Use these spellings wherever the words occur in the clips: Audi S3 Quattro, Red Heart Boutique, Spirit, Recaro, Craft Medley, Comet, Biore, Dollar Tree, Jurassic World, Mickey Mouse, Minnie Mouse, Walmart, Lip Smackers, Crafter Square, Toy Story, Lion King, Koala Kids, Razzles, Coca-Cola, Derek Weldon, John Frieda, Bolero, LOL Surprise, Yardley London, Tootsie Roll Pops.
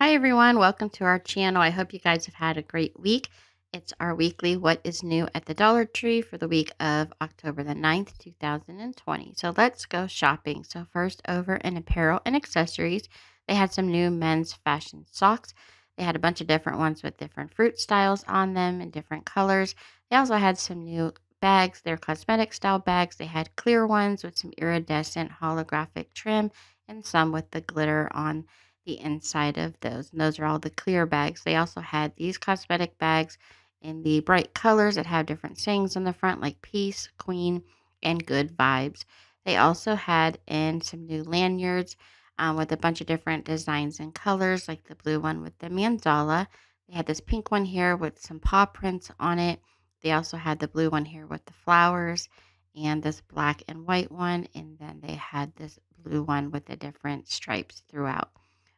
Hi everyone, welcome to our channel. I hope you guys have had a great week. It's our weekly What is New at the Dollar Tree for the week of October the 9th, 2020. So let's go shopping. So first, over in apparel and accessories, they had some new men's fashion socks. They had a bunch of different ones with different fruit styles on them and different colors. They also had some new bags. They're cosmetic style bags. They had clear ones with some iridescent holographic trim and some with the glitter on the inside of those. And those are all the clear bags. They also had these cosmetic bags in the bright colors that have different sayings on the front, like peace, queen, and good vibes. They also had in some new lanyards with a bunch of different designs and colors, like the blue one with the mandala. They had this pink one here with some paw prints on it. They also had the blue one here with the flowers and this black and white one. And then they had this blue one with the different stripes throughout.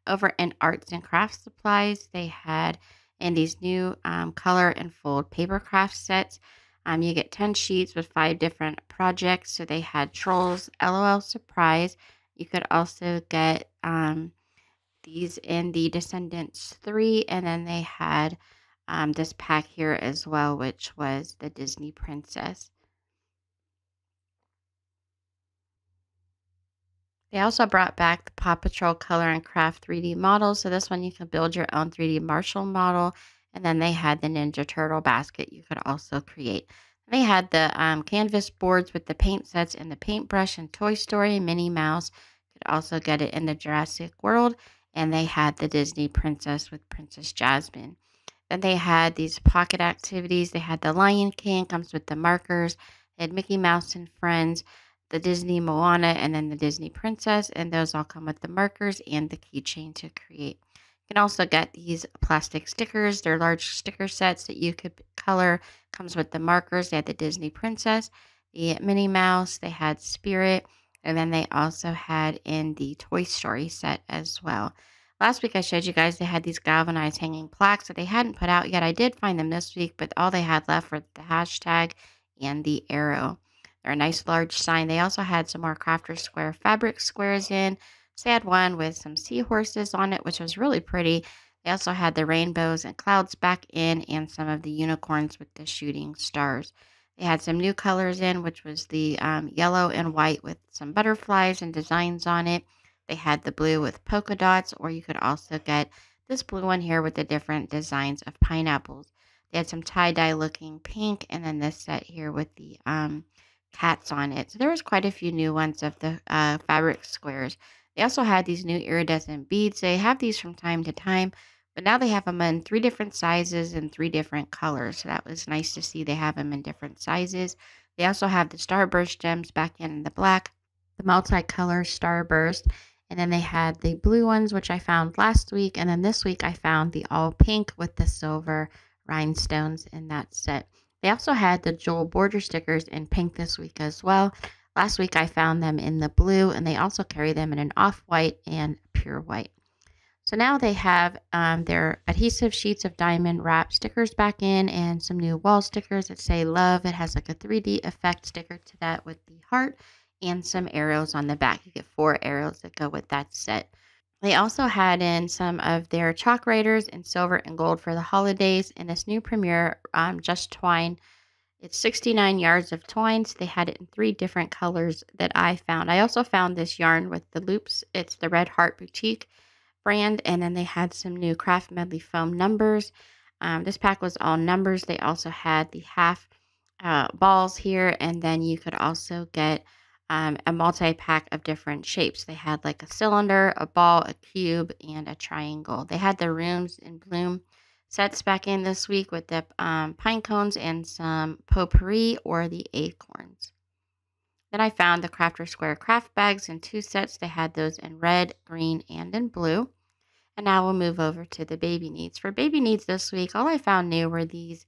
Over in arts and craft supplies, they had in these new color and fold paper craft sets. You get 10 sheets with 5 different projects. So they had Trolls, LOL Surprise. You could also get these in the Descendants 3. And then they had this pack here as well, which was the Disney Princess. They also brought back the Paw Patrol Color and Craft 3D models. So this one, you can build your own 3D Marshall model. And then they had the Ninja Turtle basket you could also create. They had the canvas boards with the paint sets and the paintbrush and Toy Story, Minnie Mouse. You could also get it in the Jurassic World. And they had the Disney Princess with Princess Jasmine. Then they had these pocket activities. They had the Lion King, comes with the markers. They had Mickey Mouse and Friends, the Disney Moana, and then the Disney Princess. And those all come with the markers and the keychain to create. You can also get these plastic stickers. They're large sticker sets that you could color. Comes with the markers. They had the Disney Princess, the Minnie Mouse. They had Spirit. And then they also had in the Toy Story set as well. Last week I showed you guys they had these galvanized hanging plaques that they hadn't put out yet. I did find them this week, but all they had left were the hashtag and the arrow. They're a nice large sign. They also had some more Crafter Square fabric squares in. So they had one with some seahorses on it, which was really pretty. They also had the rainbows and clouds back in and some of the unicorns with the shooting stars. They had some new colors in, which was the yellow and white with some butterflies and designs on it. They had the blue with polka dots, or you could also get this blue one here with the different designs of pineapples. They had some tie-dye looking pink, and then this set here with the cats on it. So there was quite a few new ones of the fabric squares. They also had these new iridescent beads. They have these from time to time, but now they have them in 3 different sizes and 3 different colors. So that was nice to see. They have them in different sizes. They also have the starburst gems back in the black, the multicolor starburst. And then they had the blue ones, which I found last week. And then this week I found the all pink with the silver rhinestones in that set. They also had the Jewel border stickers in pink this week as well. Last week I found them in the blue, and they also carry them in an off-white and pure white. So now they have their adhesive sheets of diamond wrap stickers back in and some new wall stickers that say love. It has like a 3D effect sticker to that with the heart and some arrows on the back. You get 4 arrows that go with that set. They also had in some of their chalk writers in silver and gold for the holidays. And this new Premier Just Twine, it's 69 yards of twine. So they had it in 3 different colors that I found. I also found this yarn with the loops. It's the Red Heart Boutique brand. And then they had some new Craft Medley foam numbers. This pack was all numbers. They also had the half balls here. And then you could also get a multi-pack of different shapes. They had like a cylinder, a ball, a cube, and a triangle. They had the Rooms in Bloom sets back in this week with the pine cones and some potpourri or the acorns. Then I found the Crafter Square craft bags in 2 sets. They had those in red, green, and in blue. And now we'll move over to the baby needs. For baby needs this week, all I found new were these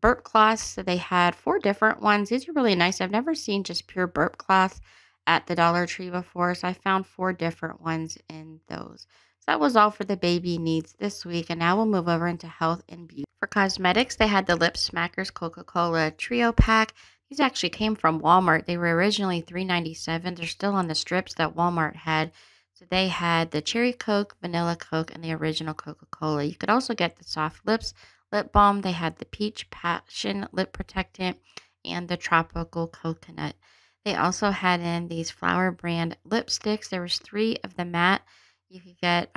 burp cloths. So they had 4 different ones. These are really nice. I've never seen just pure burp cloth at the Dollar Tree before, so I found 4 different ones in those. So that was all for the baby needs this week, and now we'll move over into health and beauty. For cosmetics, they had the Lip Smackers Coca-Cola Trio Pack. These actually came from Walmart. They were originally $3.97. They're still on the strips that Walmart had. So they had the Cherry Coke, Vanilla Coke, and the original Coca-Cola. You could also get the Soft Lips Lip Balm. They had the Peach Passion Lip Protectant and the Tropical Coconut. They also had in these Flower Brand lipsticks. There was 3 of the matte. You could get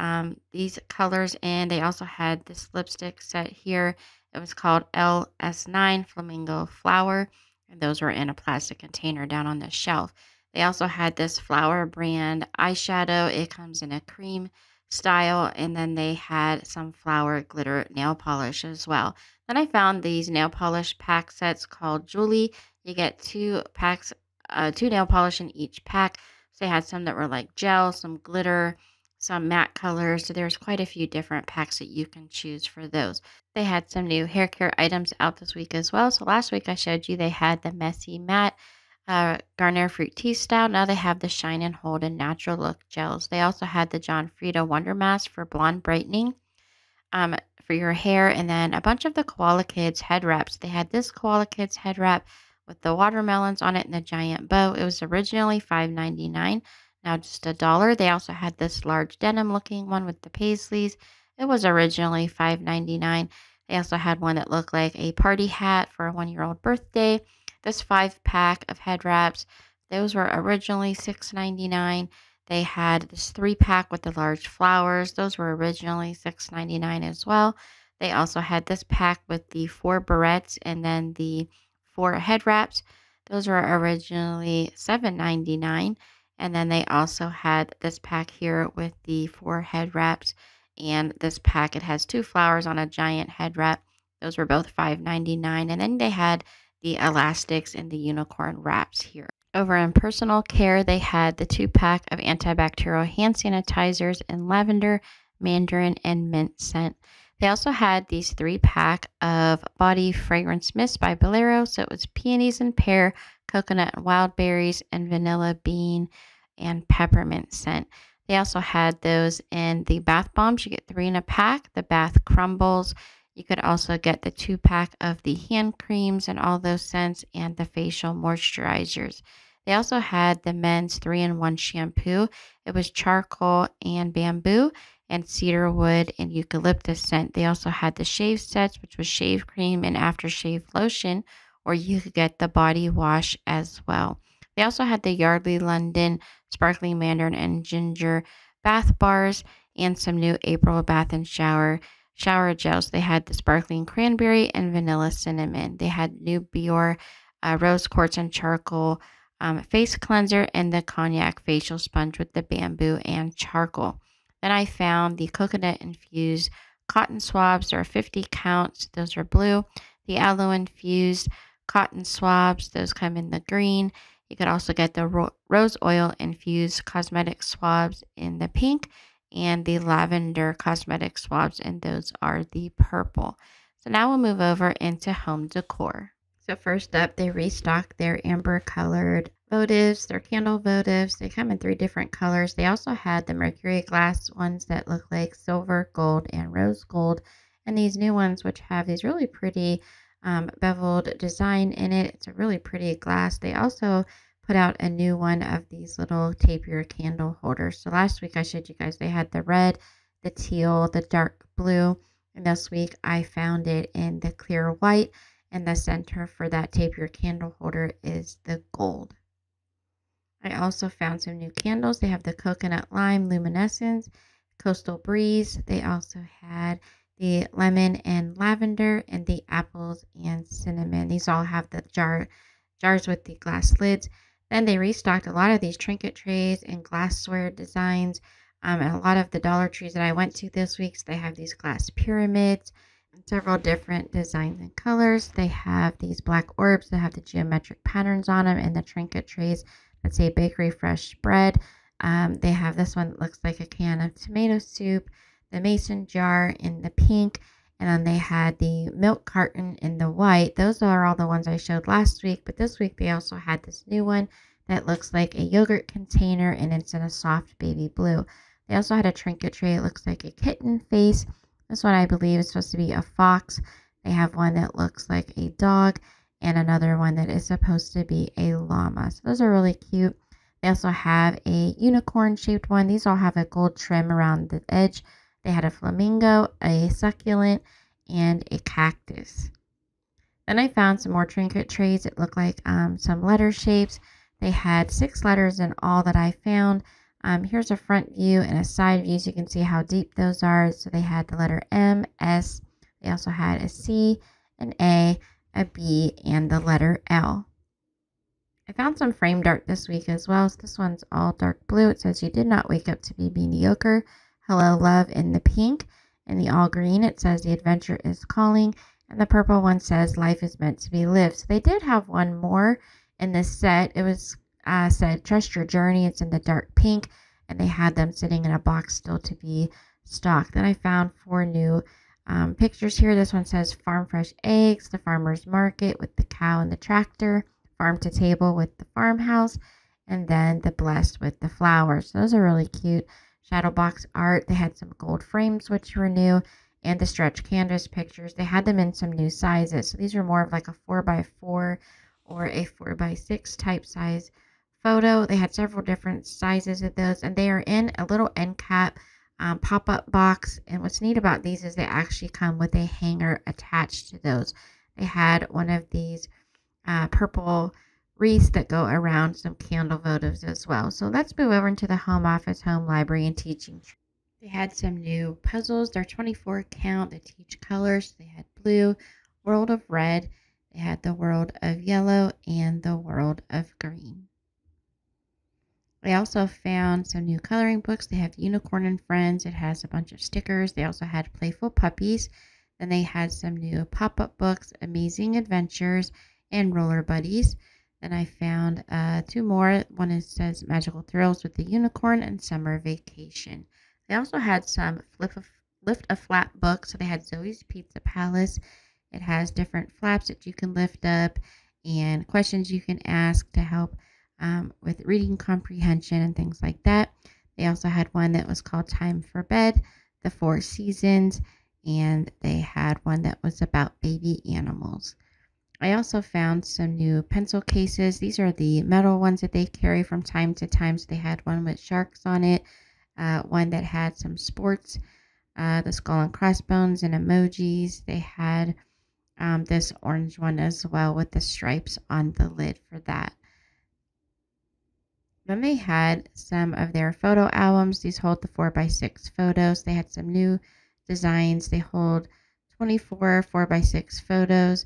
these colors in. They also had this lipstick set here. It was called LS9 Flamingo Flower. And those were in a plastic container down on the shelf. They also had this Flower Brand eyeshadow. It comes in a cream style. And then they had some flower glitter nail polish as well. Then I found these nail polish pack sets called Julie. You get 2 packs, 2 nail polish in each pack. So they had some that were like gel, some glitter, some matte colors. So there's quite a few different packs that you can choose for those. They had some new hair care items out this week as well. So last week I showed you they had the Messy Matte Garnier Fructis style. Now they have the Shine and Hold and Natural Look gels. They also had the John Frieda Wonder Mask for blonde brightening for your hair. And then a bunch of the Koala Kids head wraps. They had this Koala Kids head wrap with the watermelons on it and the giant bow. It was originally $5.99. Now just $1. They also had this large denim looking one with the paisleys. It was originally $5.99. They also had one that looked like a party hat for a 1-year-old birthday. This 5-pack of head wraps, those were originally $6.99. They had this 3-pack with the large flowers. Those were originally $6.99 as well. They also had this pack with the 4 barrettes and then the 4 head wraps. Those were originally $7.99. And then they also had this pack here with the 4 head wraps. And this pack, it has 2 flowers on a giant head wrap. Those were both $5.99. And then they had the elastics and the unicorn wraps here. Over in personal care, they had the 2-pack of antibacterial hand sanitizers in lavender, mandarin, and mint scent. They also had these 3-pack of body fragrance mist by Bolero. So it was peonies and pear, coconut and wild berries, and vanilla bean and peppermint scent. They also had those in the bath bombs. You get 3 in a pack, the bath crumbles. You could also get the 2-pack of the hand creams and all those scents and the facial moisturizers. They also had the men's 3-in-1 shampoo. It was charcoal and bamboo and cedarwood and eucalyptus scent. They also had the shave sets, which was shave cream and aftershave lotion, or you could get the body wash as well. They also had the Yardley London Sparkling Mandarin and Ginger Bath Bars and some new April Bath and Shower gels. They had the Sparkling Cranberry and Vanilla Cinnamon. They had new Biore Rose Quartz and Charcoal Face Cleanser and the Cognac Facial Sponge with the Bamboo and Charcoal. Then I found the Coconut Infused Cotton Swabs. There are 50 counts. Those are blue. The Aloe Infused Cotton Swabs. Those come in the green. You could also get the Rose Oil Infused Cosmetic Swabs in the pink and the Lavender Cosmetic Swabs, and those are the purple. So now we'll move over into home decor. So first up, they restocked their amber colored votives, their candle votives. They come in 3 different colors. They also had the mercury glass ones that look like silver, gold, and rose gold, and these new ones which have these really pretty beveled design in it. It's a really pretty glass. They also put out a new one of these little tapier candle holders. So last week I showed you guys they had the red, the teal, the dark blue, and this week I found it in the clear white, and the center for that tapier candle holder is the gold. I also found some new candles. They have the Coconut Lime Luminescence, Coastal Breeze. They also had the lemon and lavender, and the apples and cinnamon. These all have the jars with the glass lids. Then they restocked a lot of these trinket trays and glassware designs. And a lot of the Dollar Trees that I went to this week, so they have these glass pyramids and several different designs and colors. They have these black orbs that have the geometric patterns on them, and the trinket trays that say bakery fresh bread. They have this one that looks like a can of tomato soup, the mason jar in the pink, and then they had the milk carton in the white. Those are all the ones I showed last week, but this week they also had this new one that looks like a yogurt container, and it's in a soft baby blue. They also had a trinket tray. It looks like a kitten face. This one I believe is supposed to be a fox. They have one that looks like a dog and another one that is supposed to be a llama. So those are really cute. They also have a unicorn-shaped one. These all have a gold trim around the edge. They had a flamingo, a succulent, and a cactus. Then I found some more trinket trays. It looked like some letter shapes. They had 6 letters in all that I found. Here's a front view and a side view so you can see how deep those are. So they had the letter M, S. They also had a C, an A, a B, and the letter L. I found some framed art this week as well. So this one's all dark blue. It says, "You did not wake up to be mediocre. Hello, love," in the pink. In the all green, it says, "The adventure is calling." And the purple one says, "Life is meant to be lived." So they did have one more in this set. It was said, "Trust your journey." It's in the dark pink. And they had them sitting in a box still to be stocked. Then I found 4 new pictures here. This one says, "Farm fresh eggs," "The farmer's market" with the cow and the tractor, "Farm to table" with the farmhouse, and then "The blessed" with the flowers. So those are really cute shadow box art. They had some gold frames, which were new, and the stretch canvas pictures. They had them in some new sizes. So these were more of like a 4x4 or a 4x6 type size photo. They had several different sizes of those, and they are in a little end cap pop-up box. And what's neat about these is they actually come with a hanger attached to those. They had one of these purple wreaths that go around some candle votives as well. So let's move over into the home office, home library, and teaching. They had some new puzzles. They're 24 count. They teach colors. They had blue, world of red. They had the world of yellow and the world of green. They also found some new coloring books. They have Unicorn and Friends. It has a bunch of stickers. They also had Playful Puppies. Then they had some new pop-up books, Amazing Adventures and Roller Buddies. Then I found 2 more. One is, says Magical Thrills with the Unicorn and Summer Vacation. They also had some Lift a Flap books. So they had Zoe's Pizza Palace. It has different flaps that you can lift up and questions you can ask to help with reading comprehension and things like that. They also had one that was called Time for Bed, the 4 Seasons, and they had one that was about baby animals. I also found some new pencil cases. These are the metal ones that they carry from time to time. So they had one with sharks on it, one that had some sports, the skull and crossbones and emojis. They had this orange one as well with the stripes on the lid for that. Then they had some of their photo albums. These hold the 4x6 photos. They had some new designs. They hold 24 4x6 photos.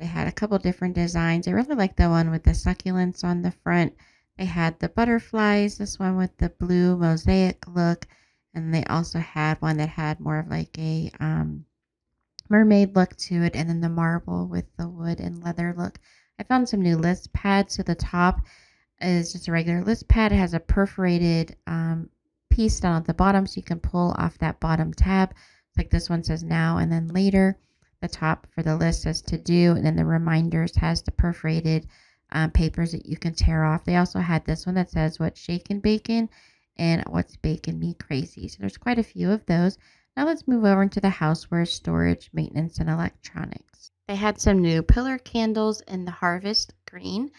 They had a couple different designs. I really like the one with the succulents on the front. They had the butterflies, this one with the blue mosaic look. And they also had one that had more of like a mermaid look to it. And then the marble with the wood and leather look. I found some new list pads. So the top is just a regular list pad. It has a perforated piece down at the bottom so you can pull off that bottom tab. It's like this one says now and then later. The top for the list says to do, and then the reminders has the perforated papers that you can tear off. They also had this one that says "What's Shakin' Bacon" and "What's Baking Me Crazy." So there's quite a few of those. Now let's move over into the houseware, storage, maintenance, and electronics. They had some new pillar candles in the harvest green.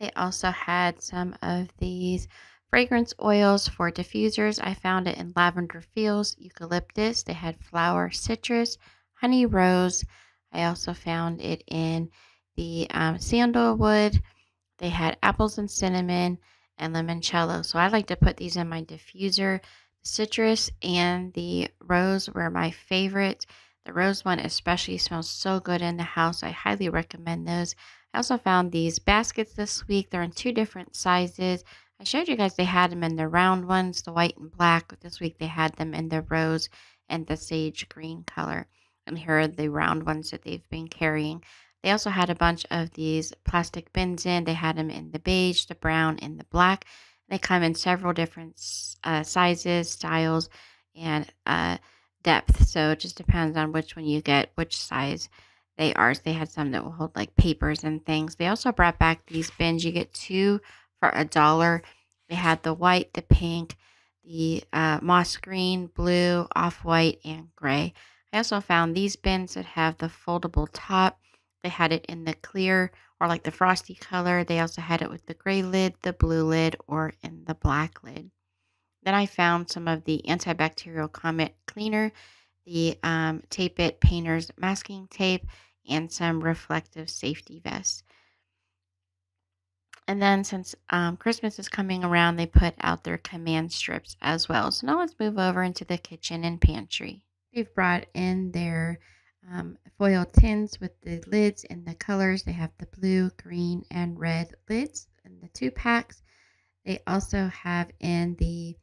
They also had some of these fragrance oils for diffusers. I found it in lavender fields, eucalyptus. They had flower citrus, honey rose. I also found it in the sandalwood. They had apples and cinnamon and limoncello. So I like to put these in my diffuser. The citrus and the rose were my favorites. The rose one especially smells so good in the house. I highly recommend those. I also found these baskets this week. They're in 2 different sizes. I showed you guys they had them in the round ones, the white and black. But this week they had them in the rose and the sage green color. And here are the round ones that they've been carrying. They also had a bunch of these plastic bins in. They had them in the beige, the brown, and the black. They come in several different sizes, styles, and depth. So it just depends on which one you get, which size they are. So they had some that will hold like papers and things. They also brought back these bins. You get 2 for $1. They had the white, the pink, the moss green, blue, off-white, and gray. I also found these bins that have the foldable top. They had it in the clear or like the frosty color. They also had it with the gray lid, the blue lid, or in the black lid. Then I found some of the antibacterial Comet cleaner, the Tape It Painter's masking tape, and some reflective safety vests. And then since Christmas is coming around, they put out their command strips as well. So now let's move over into the kitchen and pantry. They've brought in their foil tins with the lids and the colors. They have the blue, green, and red lids in the 2-packs. They also have in the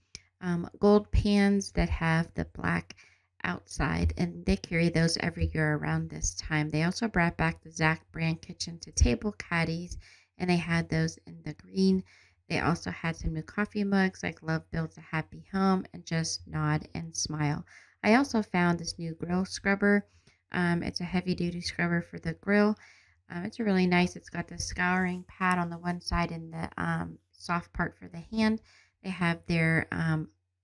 gold pans that have the black outside, and they carry those every year around this time. They also brought back the Zach brand kitchen to table caddies, and they had those in the green. They also had some new coffee mugs like Love Builds a Happy Home and Just Nod and Smile. I also found this new grill scrubber. It's a heavy duty scrubber for the grill. It's a really nice. It's got the scouring pad on the one side and the soft part for the hand. They have their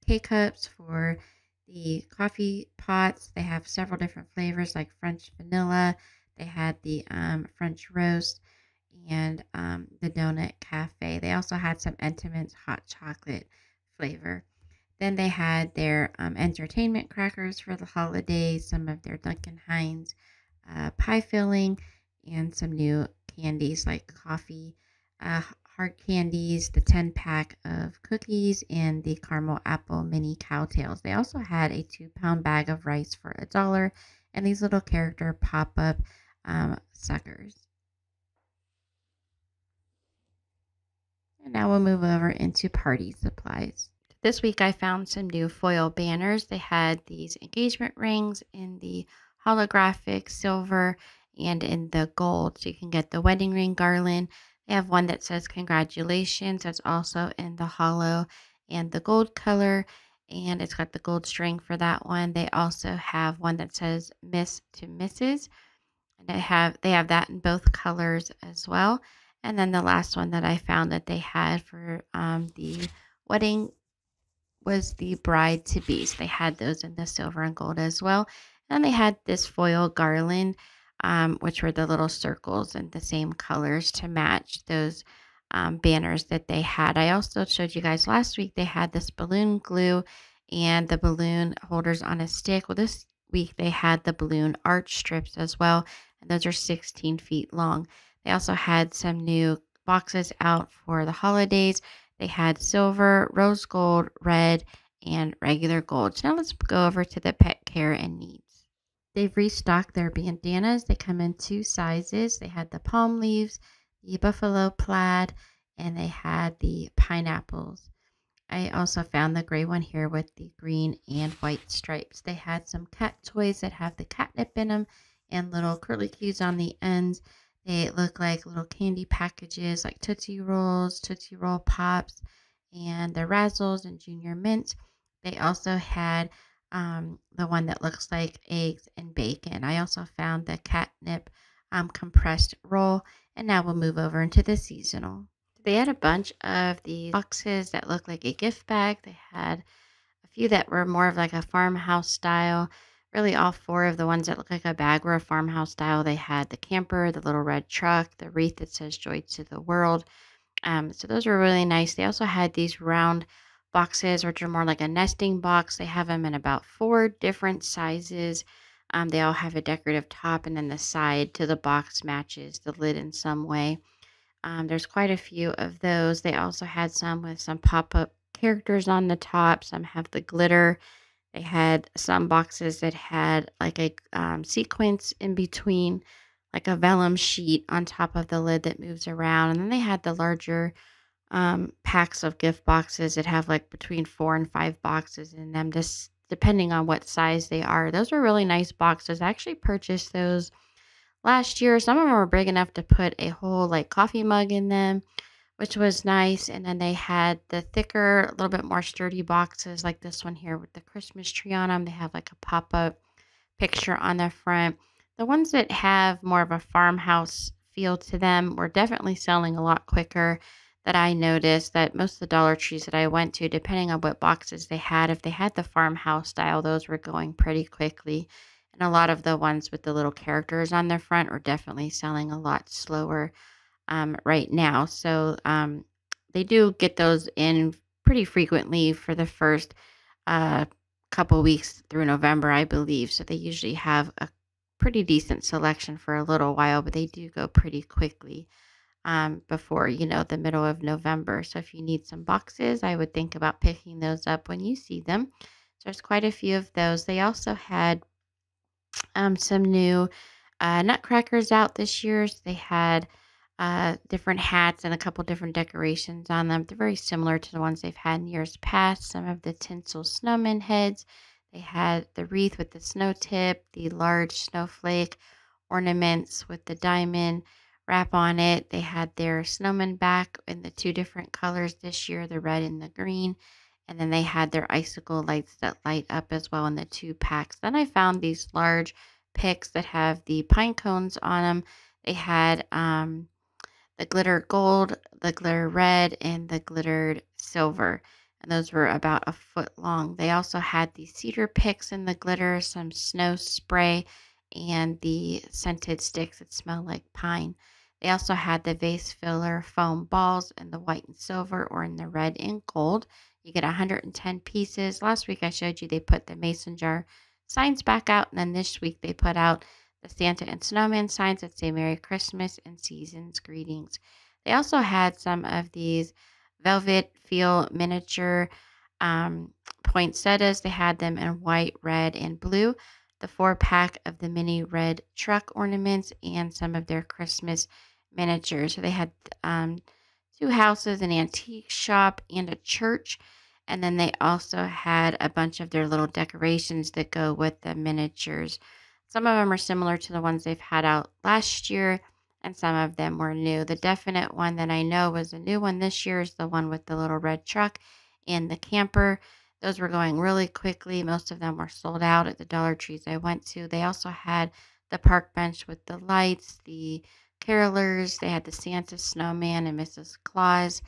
K-cups for the coffee pots. They have several different flavors like French vanilla. They had the French roast and the donut cafe. They also had some Entenmann's hot chocolate flavor. Then they had their entertainment crackers for the holidays, some of their Duncan Hines pie filling, and some new candies like coffee, hard candies, the 10-pack of cookies, and the caramel apple mini cowtails. They also had a 2-pound bag of rice for $1 and these little character pop-up suckers. And now we'll move over into party supplies. This week I found some new foil banners. They had these engagement rings in the holographic silver and in the gold. So you can get the wedding ring garland. They have one that says congratulations. That's also in the hollow and the gold color, and it's got the gold string for that one. They also have one that says Miss to Mrs. and they have that in both colors as well. And then the last one that I found that they had for the wedding was the bride-to-be. So they had those in the silver and gold as well. And they had this foil garland, which were the little circles and the same colors to match those banners that they had. I also showed you guys last week they had this balloon glue and the balloon holders on a stick. Well, this week they had the balloon arch strips as well, and those are 16 feet long. They also had some new boxes out for the holidays. They had silver, rose gold, red, and regular gold. So now let's go over to the pet care and needs. They've restocked their bandanas. They come in 2 sizes. They had the palm leaves, the buffalo plaid, and they had the pineapples. I also found the gray one here with the green and white stripes. They had some cat toys that have the catnip in them and little curlicues on the ends. They look like little candy packages like Tootsie Rolls, Tootsie Roll Pops, and the Razzles and Junior Mint. They also had the one that looks like eggs and bacon. I also found the catnip compressed roll. And now we'll move over into the seasonal. They had a bunch of these boxes that look like a gift bag. They had a few that were more of like a farmhouse style. Really all 4 of the ones that look like a bag were a farmhouse style. They had the camper, the little red truck, the wreath that says joy to the world. So those were really nice. They also had these round boxes, which are more like a nesting box. They have them in about 4 different sizes. They all have a decorative top, and then the side to the box matches the lid in some way. There's quite a few of those. They also had some with some pop-up characters on the top. Some have the glitter. They had some boxes that had like a sequence in between, like a vellum sheet on top of the lid that moves around. And then they had the larger packs of gift boxes that have like between 4 and 5 boxes in them, just depending on what size they are. Those are really nice boxes. I actually purchased those last year. Some of them were big enough to put a whole like coffee mug in them, which was nice. And then they had the thicker, a little bit more sturdy boxes like this one here with the Christmas tree on them. They have like a pop-up picture on the front. The ones that have more of a farmhouse feel to them were definitely selling a lot quicker. That I noticed that most of the Dollar Trees that I went to, depending on what boxes they had, if they had the farmhouse style, those were going pretty quickly. And a lot of the ones with the little characters on their front were definitely selling a lot slower. right now. So they do get those in pretty frequently for the first couple weeks through November, I believe. So they usually have a pretty decent selection for a little while, but they do go pretty quickly before, you know, the middle of November. So if you need some boxes, I would think about picking those up when you see them. So there's quite a few of those. They also had some new nutcrackers out this year. So they had different hats and a couple different decorations on them. They're very similar to the ones they've had in years past. Some of the tinsel snowman heads. They had the wreath with the snow tip, the large snowflake ornaments with the diamond wrap on it. They had their snowman back in the two different colors this year, the red and the green. And then they had their icicle lights that light up as well in the two packs. Then I found these large picks that have the pine cones on them. They had the glitter gold, the glitter red, and the glittered silver. And those were about a foot long. They also had the cedar picks in the glitter, some snow spray, and the scented sticks that smell like pine. They also had the vase filler foam balls in the white and silver or in the red and gold. You get 110 pieces. Last week I showed you they put the mason jar signs back out. And then this week they put out the Santa and Snowman signs that say Merry Christmas and Season's Greetings. They also had some of these velvet feel miniature poinsettias. They had them in white, red, and blue. The 4-pack of the mini red truck ornaments and some of their Christmas miniatures. So they had two houses, an antique shop, and a church. And then they also had a bunch of their little decorations that go with the miniatures. Some of them are similar to the ones they've had out last year, and some of them were new. The definite one that I know was a new one this year is the one with the little red truck and the camper. Those were going really quickly. Most of them were sold out at the Dollar Trees I went to. They also had the park bench with the lights, the carolers. They had the Santa, Snowman, and Mrs. Claus,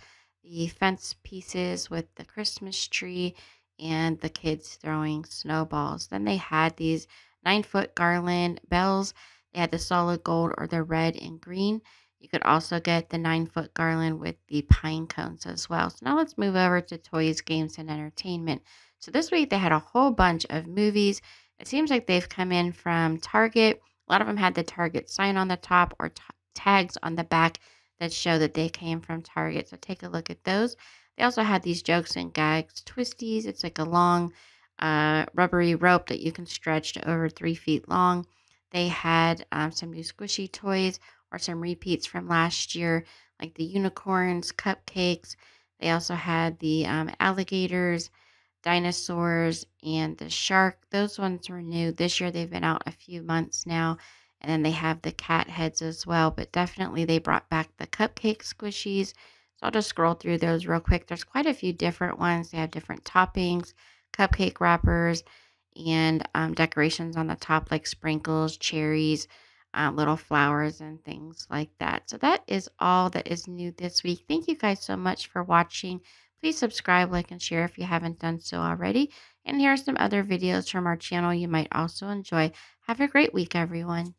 the fence pieces with the Christmas tree, and the kids throwing snowballs. Then they had these 9-foot garland bells. They had the solid gold or the red and green. You could also get the 9-foot garland with the pine cones as well. So now let's move over to toys, games, and entertainment. So this week they had a whole bunch of movies. It seems like they've come in from Target. A lot of them had the Target sign on the top or tags on the back that show that they came from Target. So take a look at those. They also had these jokes and gags, twisties. It's like a long rubbery rope that you can stretch to over 3 feet long. They had some new squishy toys or some repeats from last year, like the unicorns, cupcakes. They also had the alligators, dinosaurs, and the shark. Those ones were new this year. They've been out a few months now. And then they have the cat heads as well, but definitely they brought back the cupcake squishies. So I'll just scroll through those real quick. There's quite a few different ones. They have different toppings, cupcake wrappers, and decorations on the top like sprinkles, cherries, little flowers, and things like that. So that is all that is new this week. Thank you guys so much for watching. Please subscribe, like, and share if you haven't done so already. And here are some other videos from our channel you might also enjoy. Have a great week, everyone.